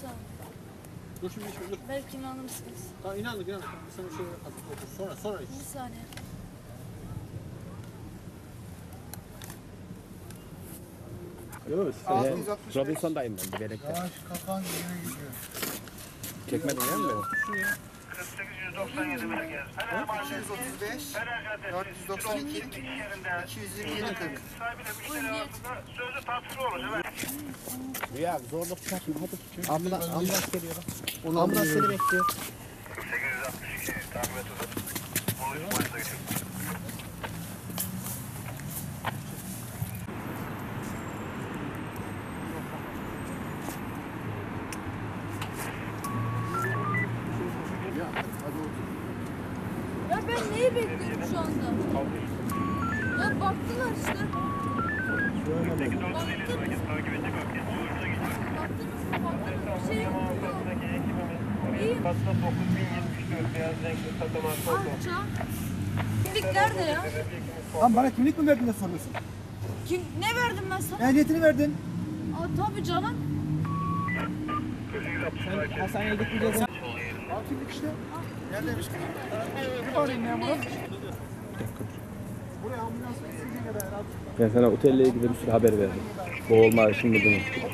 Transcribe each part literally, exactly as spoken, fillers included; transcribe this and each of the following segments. Sağ olun. Dur şimdi içme, dur. Belki inanırsınız. Tamam, inandık inandık. Biz sana bir şey hazırladık. Sonra, sonra iç. Bir saniye. altı yüz altmış beş. Robinson'dayım ben de belekte. Yavaş kafan yine gidiyor. Çekmedin değil mi beni? kırk sekiz yüz doksan yedi bile geldi. Fener Mahallesi dört yüz otuz beş, dört yüz doksan iki, iki yüz yirmi yedi kırk. Sahibiyle müşteri altında sözlü tartışma olacak. Rüya zorluk çıkartma hadi. Ambulans, ambulans geliyor. Ambulans seni bekliyor. kırk sekiz yüz altmış iki takip et uzun. Olayı polise geçiyor. Kimlik nerede ya? Lan bana kimlik mi verdin de soruyorsun? Kim, ne verdim ben sana? Ehliyetini verdin. Aa tabii canım. Sen hastaneye gitmeyeceğiz. Al kimlik işte. Neredeymiş kimlik? Bir bağlayayım ya buna. Buraya ambulans gitsin diye kadar. Ben sana otelle ilgili bir sürü haber verdim. Boğulma şimdi bunu.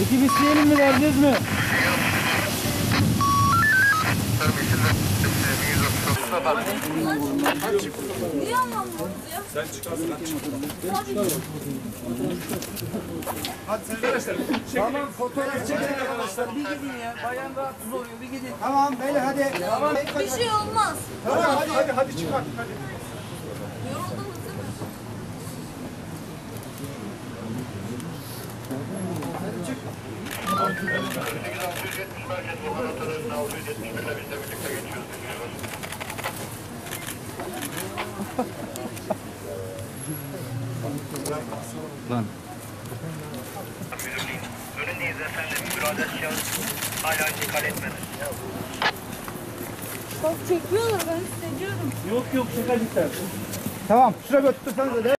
Ekip isteyelim mi, verdiniz mi? Niye anlamıyorsun ya? Sen çıkarsın, sen çıkarsın. Hadi sen arkadaşlar. Tamam, fotoğraf çekin arkadaşlar. Bir gidin ya, bayan rahatsız oluyor, bir gidin. Tamam, beyler hadi. Bir şey olmaz. Tamam, hadi, hadi, hadi çık artık, hadi. Yoruldunuz değil mi? altı yüz yetmiş merkez laboratuvarının altı yüz yetmiş ile biz de birlikte geçiyoruz. Lan. Önündeyiz efendim. Müracaat şahıs hala intikal etmedi. Çok çekiyorlar, ben hissediyorum. Yok yok, şaka cidden. Tamam, şuraya götürsen de.